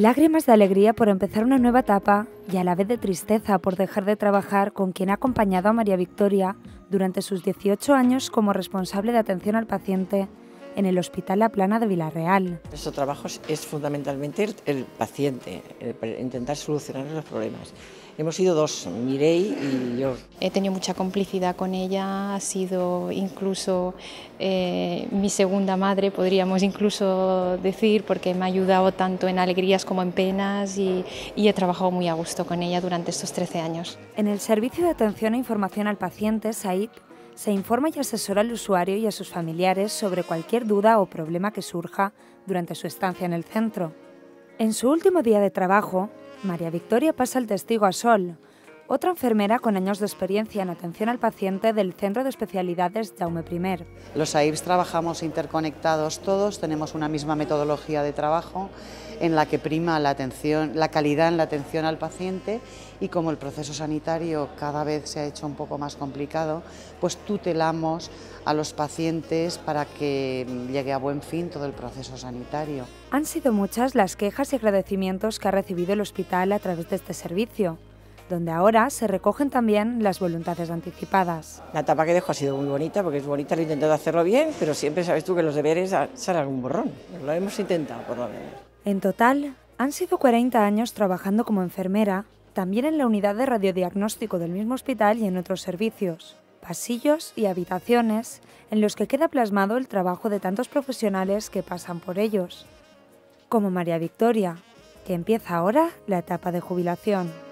Lágrimas de alegría por empezar una nueva etapa y a la vez de tristeza por dejar de trabajar con quien ha acompañado a María Victoria durante sus 18 años como responsable de atención al paciente en el Hospital La Plana de Villarreal. Nuestro trabajo es fundamentalmente el paciente, el intentar solucionar los problemas. Hemos sido dos, Mirei y yo. He tenido mucha complicidad con ella, ha sido incluso mi segunda madre, podríamos incluso decir, porque me ha ayudado tanto en alegrías como en penas y he trabajado muy a gusto con ella durante estos 13 años. En el Servicio de Atención e Información al Paciente, SAIP, se informa y asesora al usuario y a sus familiares sobre cualquier duda o problema que surja durante su estancia en el centro. En su último día de trabajo, María Victoria pasa el testigo a Sol, otra enfermera con años de experiencia en atención al paciente del Centro de Especialidades Jaume I. Los SAIPs trabajamos interconectados todos, tenemos una misma metodología de trabajo en la que prima la atención, la calidad en la atención al paciente, y como el proceso sanitario cada vez se ha hecho un poco más complicado, pues tutelamos a los pacientes para que llegue a buen fin todo el proceso sanitario. Han sido muchas las quejas y agradecimientos que ha recibido el hospital a través de este servicio, donde ahora se recogen también las voluntades anticipadas. La etapa que dejo ha sido muy bonita, porque es bonita, lo he intentado hacerlo bien, pero siempre sabes tú que los deberes salen algún borrón. Lo hemos intentado, por lo menos. En total, han sido 40 años trabajando como enfermera, también en la unidad de radiodiagnóstico del mismo hospital y en otros servicios, pasillos y habitaciones en los que queda plasmado el trabajo de tantos profesionales que pasan por ellos, como María Victoria, que empieza ahora la etapa de jubilación.